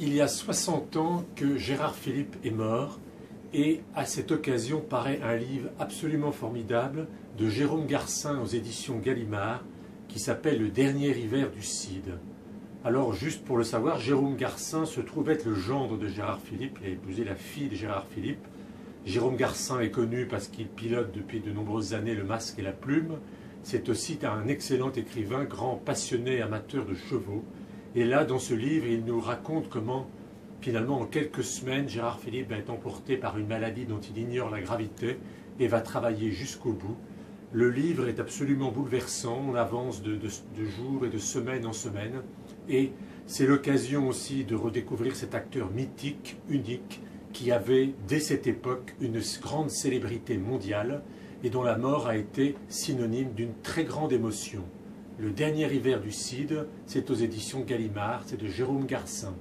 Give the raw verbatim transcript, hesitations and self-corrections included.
Il y a soixante ans que Gérard Philipe est mort, et à cette occasion paraît un livre absolument formidable de Jérôme Garcin aux éditions Gallimard qui s'appelle « Le Dernier hiver du Cid ». Alors, juste pour le savoir, Jérôme Garcin se trouve être le gendre de Gérard Philipe. Il a épousé la fille de Gérard Philipe. Jérôme Garcin est connu parce qu'il pilote depuis de nombreuses années le masque et la plume. C'est aussi un excellent écrivain, grand passionné, amateur de chevaux. Et là, dans ce livre, il nous raconte comment, finalement, en quelques semaines, Gérard Philipe va être emporté par une maladie dont il ignore la gravité et va travailler jusqu'au bout. Le livre est absolument bouleversant, on avance de, de, de jour et de semaine en semaine. Et c'est l'occasion aussi de redécouvrir cet acteur mythique, unique, qui avait, dès cette époque, une grande célébrité mondiale et dont la mort a été synonyme d'une très grande émotion. Le dernier hiver du Cid, c'est aux éditions Gallimard, c'est de Jérôme Garcin.